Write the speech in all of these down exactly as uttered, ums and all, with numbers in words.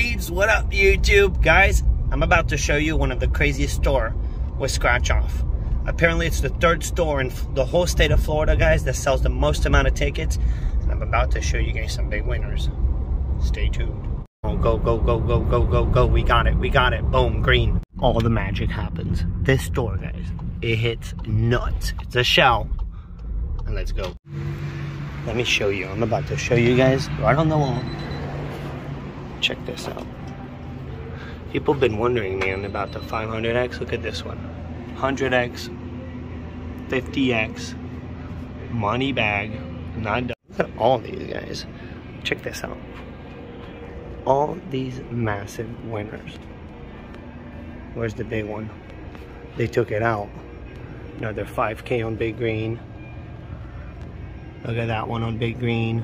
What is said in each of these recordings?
peeps, what up YouTube? Guys, I'm about to show you one of the craziest store with scratch off. Apparently it's the third store in the whole state of Florida, guys, that sells the most amount of tickets. And I'm about to show you guys some big winners. Stay tuned. Oh, go, go, go, go, go, go, go. We got it, we got it. Boom, green. All the magic happens. This store, guys, it hits nuts. It's a shell. And let's go. Let me show you. I'm about to show you guys right on the wall. Check this out. People have been wondering, man, about the five hundred X. Look at this one. one hundred X, fifty X, money bag, not done. Look at all these guys. Check this out. All these massive winners. Where's the big one? They took it out. Another five K on Big Green. Look at that one on Big Green.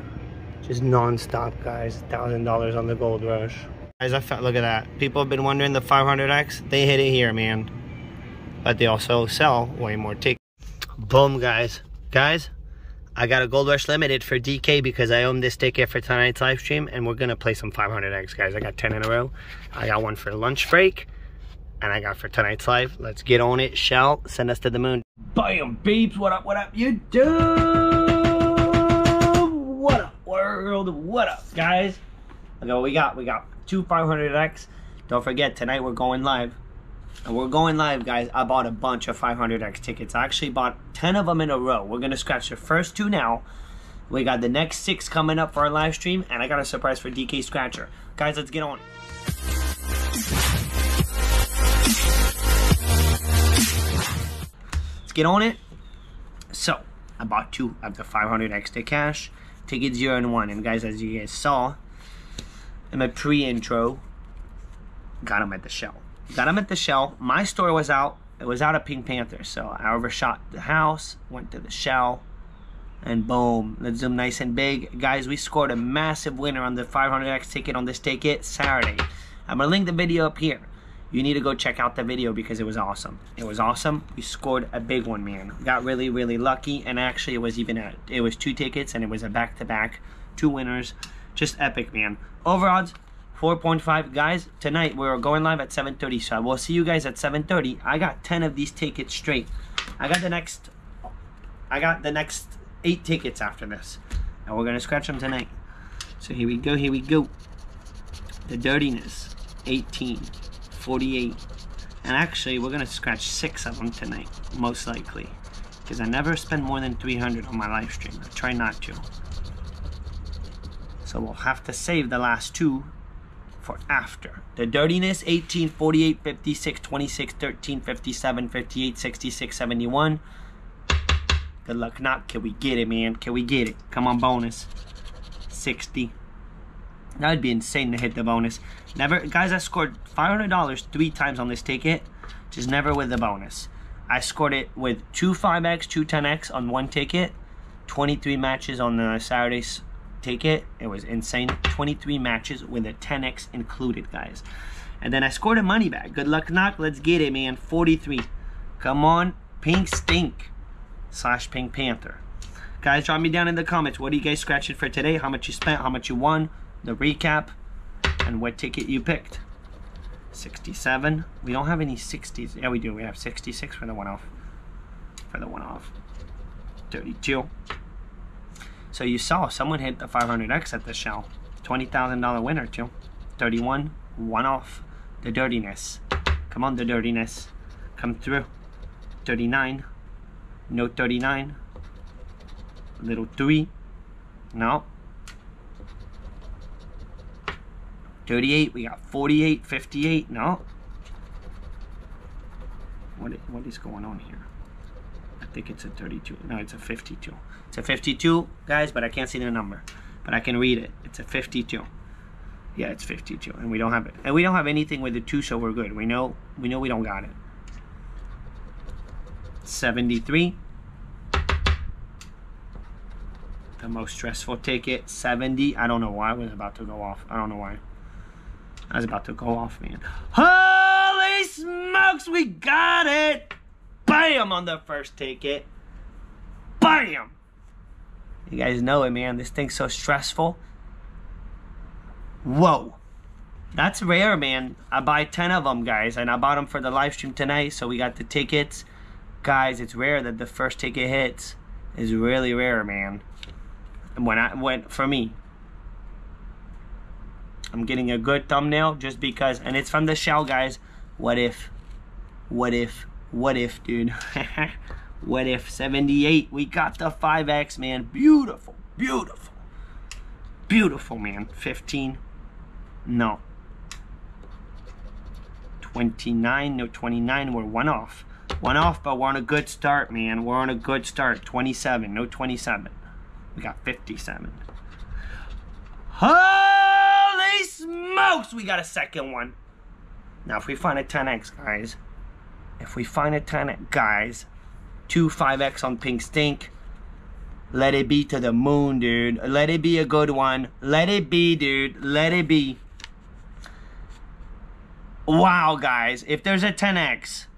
Just non-stop, guys. one thousand dollars on the Gold Rush. Guys, I felt, look at that. People have been wondering the five hundred X. They hit it here, man. But they also sell way more tickets. Boom, guys. Guys, I got a Gold Rush Limited for D K because I own this ticket for tonight's live stream. And we're going to play some five hundred X, guys. I got ten in a row. I got one for lunch break. And I got for tonight's live. Let's get on it, shall send us to the moon. Bam, beeps. What up, what up, you do? World, what up, guys? Look at what we got. We got two five hundred X. Don't forget, tonight we're going live, and we're going live, guys. I bought a bunch of five hundred X tickets. I actually bought ten of them in a row. We're gonna scratch the first two now. We got the next six coming up for our live stream, and I got a surprise for D K Scratcher, guys. Let's get on. Let's get on it. So I bought two of the five hundred X the cash. Ticket zero and one, and guys, as you guys saw in my pre-intro, got them at the shell. Got them at the shell. My store was out. It was out of Pink Panther, so I overshot the house, went to the shell, and boom. Let's zoom nice and big, guys. We scored a massive winner on the five hundred X ticket on this ticket Saturday. I'm gonna link the video up here. You need to go check out the video because it was awesome. It was awesome. We scored a big one, man. Got really, really lucky, and actually, it was even a, it was two tickets, and it was a back-to-back, two winners, just epic, man. Over odds, four point five, guys. Tonight we're going live at seven thirty, so I will see you guys at seven thirty. I got ten of these tickets straight. I got the next, I got the next eight tickets after this, and we're gonna scratch them tonight. So here we go, here we go. The dirtiness, eighteen. forty-eight, and actually we're gonna scratch six of them tonight, most likely, because I never spend more than three hundred on my live stream. I try not to, so we'll have to save the last two for after. The dirtiness, eighteen, forty-eight, fifty-six, twenty-six, thirteen, fifty-seven, fifty-eight, sixty-six, seventy-one. Good luck knock. Can we get it, man? Can we get it? Come on, bonus. Sixty. That would be insane to hit the bonus. Never, guys, I scored five hundred dollars three times on this ticket, just never with the bonus. I scored it with two five X, two ten X on one ticket, twenty-three matches on the Saturday's ticket. It was insane. twenty-three matches with a ten X included, guys. And then I scored a money bag. Good luck knock. Let's get it, man. forty-three. Come on, Pink Stink slash Pink Panther. Guys, drop me down in the comments. What are you guys scratching for today? How much you spent? How much you won? The recap, and what ticket you picked. Sixty-seven. We don't have any sixties. Yeah, we do. We have sixty-six for the one off, for the one off thirty-two. So you saw someone hit the five hundred X at the shell. Twenty thousand dollar winner too. Thirty-one, one off. The dirtiness, come on, the dirtiness, come through. Thirty-nine, no. Thirty-nine, little three, no. Thirty-eight, we got forty-eight, fifty-eight, no. What, what is going on here? I think it's a thirty-two, no, it's a fifty-two. It's a fifty-two, guys, but I can't see the number, but I can read it. It's a fifty-two. Yeah, it's fifty-two, and we don't have it. And we don't have anything with the two, so we're good. We know we know we don't got it. seventy-three. The most stressful ticket, seventy. I don't know why I was about to go off. I don't know why. I was about to go off, man. Holy smokes, we got it! Bam on the first ticket. Bam! You guys know it, man. This thing's so stressful. Whoa. That's rare, man. I buy ten of them, guys, and I bought them for the live stream tonight, so we got the tickets. Guys, it's rare that the first ticket hits. It's really rare, man. And when I went for me, I'm getting a good thumbnail just because, and it's from the shell, guys. What if? What if? What if, dude? What if seventy-eight? We got the five X, man. Beautiful, beautiful, beautiful, man. fifteen. No. twenty-nine. No, twenty-nine. We're one off. One off, but we're on a good start, man. We're on a good start. twenty-seven. No, twenty-seven. We got fifty-seven. Holy smokes! We got a second one. Now, if we find a ten X, guys. If we find a ten X, guys. Two five X on Pink Stink. Let it be to the moon, dude. Let it be a good one. Let it be, dude. Let it be. Wow, guys. If there's a ten X.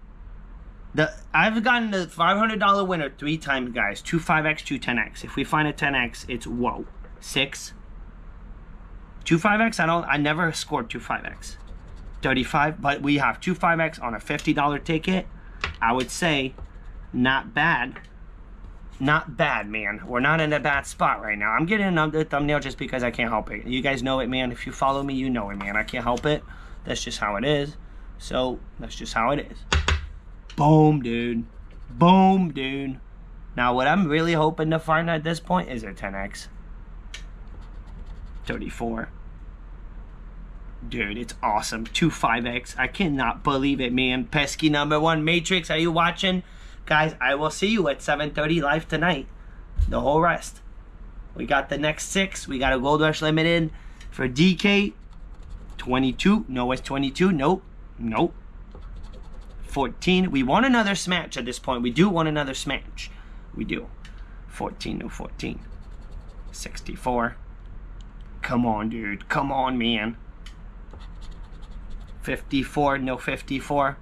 The, I've gotten the five hundred dollar winner three times, guys. Two five X, two ten X. If we find a ten X, it's, whoa, six. Two five X, I don't, I never scored two five X. thirty-five, but we have two five X on a fifty dollar ticket. I would say... Not bad. Not bad, man. We're not in a bad spot right now. I'm getting another thumbnail just because I can't help it. You guys know it, man. If you follow me, you know it, man. I can't help it. That's just how it is. So, that's just how it is. Boom, dude. Boom, dude. Now, what I'm really hoping to find at this point is a ten X. thirty-four. Dude, it's awesome. Two five X. I cannot believe it, man. Pesky number one. Matrix, are you watching? Guys, I will see you at seven thirty live tonight. The whole rest. We got the next six. We got a Gold Rush Limited for D K. twenty-two. No, it's twenty-two. Nope. Nope. fourteen. We want another smash at this point. We do want another smash. We do. fourteen. No, fourteen. sixty-four. Come on, dude. Come on, man. fifty-four. No, fifty-four.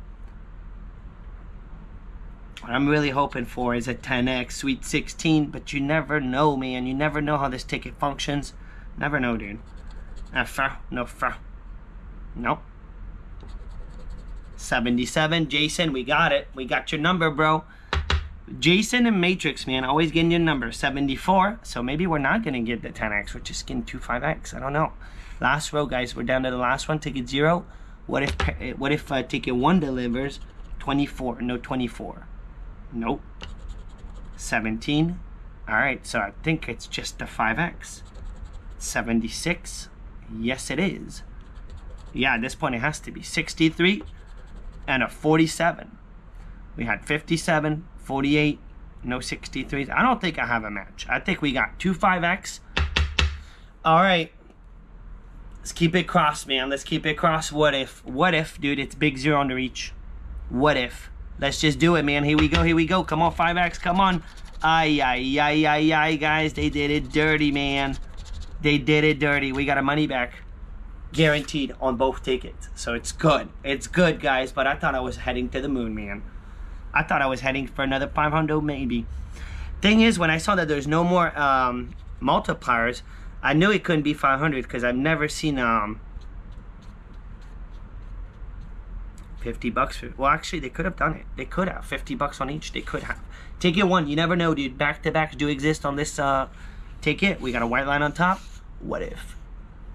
What I'm really hoping for is a ten X, Sweet sixteen, but you never know, man. You never know how this ticket functions. Never know, dude. Uh, fur, no, fur. Nope. seventy-seven, Jason, we got it. We got your number, bro. Jason and Matrix, man, always getting your number. seventy-four, so maybe we're not going to get the ten X. We're just getting two five X. I don't know. Last row, guys. We're down to the last one, ticket zero. What if, what if uh, ticket one delivers? twenty-four, no, twenty-four. Nope. seventeen. Alright, so I think it's just the five X. seventy-six. Yes, it is. Yeah, at this point it has to be. sixty-three and a forty-seven. We had fifty-seven, forty-eight, no sixty-threes. I don't think I have a match. I think we got two five X. Alright. Let's keep it crossed, man. Let's keep it crossed. What if? What if, dude? It's big zero on the reach. What if? Let's just do it, man. Here we go, here we go. Come on, five X, come on. Ay, ay, ay, ay, ay, guys. They did it dirty, man. They did it dirty. We got our money back. Guaranteed on both tickets. So it's good. It's good, guys. But I thought I was heading to the moon, man. I thought I was heading for another five hundred, maybe. Thing is, when I saw that there's no more um, multipliers, I knew it couldn't be five hundred because I've never seen... um. fifty bucks. For, well, actually, they could have done it. They could have. fifty bucks on each. They could have. Ticket one. You never know, dude. Back-to-backs do exist on this uh, ticket. We got a white line on top. What if?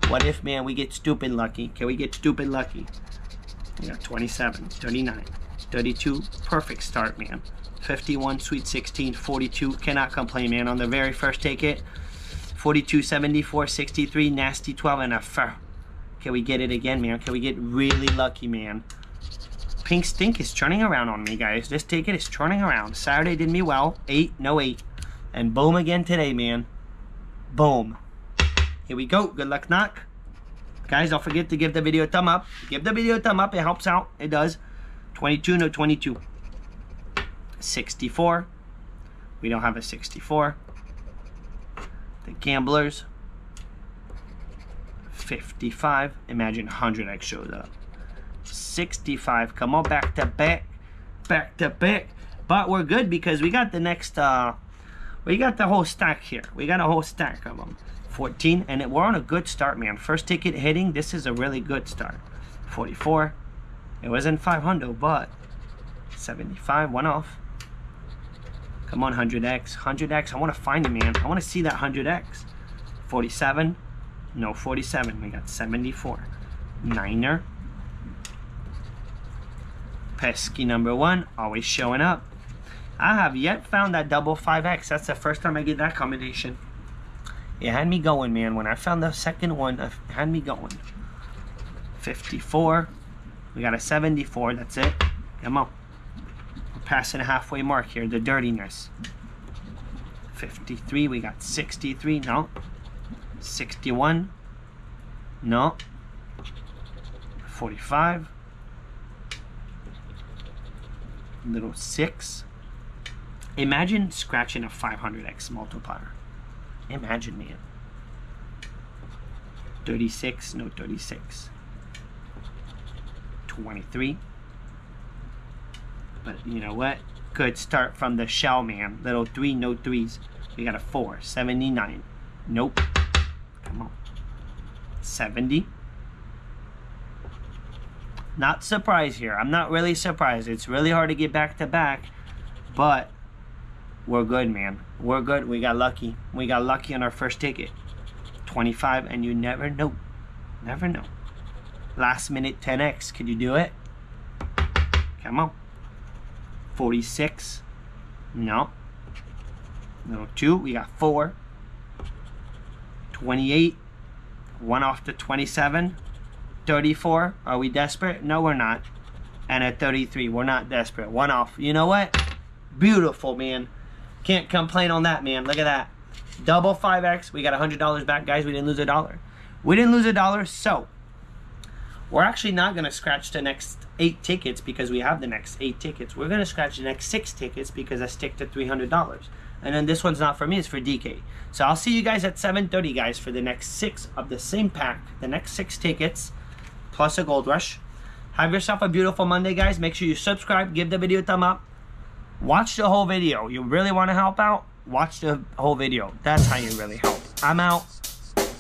What if, man, we get stupid lucky? Can we get stupid lucky? You know, twenty-seven, thirty-nine, thirty-two. Perfect start, man. fifty-one, Sweet sixteen, forty-two. Cannot complain, man. On the very first ticket, forty-two, seventy-four, sixty-three, nasty twelve, and a fur. Can we get it again, man? Can we get really lucky, man? Pink Stink is turning around on me, guys. This ticket is turning around. Saturday did me well. Eight, no eight. And boom again today, man. Boom. Here we go. Good luck, knock. Guys, don't forget to give the video a thumb up. Give the video a thumb up. It helps out. It does. twenty-two, no twenty-two. sixty-four. We don't have a sixty-four. The Gamblers. fifty-five. Imagine one hundred X shows up. sixty-five. Come on, back to back, back to back. But we're good because we got the next uh we got the whole stack here. We got a whole stack of them. fourteen, and we're on a good start, man. First ticket hitting, this is a really good start. forty-four, it wasn't five hundred, but seventy-five, one off. Come on, one hundred X, one hundred X, I want to find it, man. I want to see that one hundred X. forty-seven, no forty-seven, we got seventy-four. Niner. Pesky number one, always showing up. I have yet found that double five X. That's the first time I get that combination. It had me going, man. When I found the second one, it had me going. fifty-four. We got a seventy-four. That's it. Come on. We're passing the halfway mark here. The dirtiness. fifty-three. We got sixty-three. No. sixty-one. No. forty-five. Little six. Imagine scratching a five hundred X multiplier. Imagine, man. thirty-six, no thirty-six. twenty-three. But you know what? Good start from the shell, man. Little three, no threes. We got a four. seventy-nine. Nope. Come on. seventy. Not surprised here. I'm not really surprised. It's really hard to get back to back, but we're good, man. We're good. We got lucky. We got lucky on our first ticket. twenty-five, and you never know. Never know. Last minute ten X. Could you do it? Come on. forty-six. No. No two. We got four. twenty-eight. One off the twenty-seven. thirty-four. Are we desperate? No, we're not. And at thirty-three, we're not desperate. One off. You know what? Beautiful, man. Can't complain on that, man. Look at that. Double five X. We got one hundred dollars back, guys. We didn't lose a dollar. We didn't lose a dollar, so we're actually not going to scratch the next eight tickets because we have the next eight tickets. We're going to scratch the next six tickets because I stick to three hundred dollars. And then this one's not for me. It's for D K. So I'll see you guys at seven thirty, guys, for the next six of the same pack, the next six tickets, plus a Gold Rush. Have yourself a beautiful Monday, guys. Make sure you subscribe. Give the video a thumb up. Watch the whole video. You really want to help out? Watch the whole video. That's how you really help. I'm out.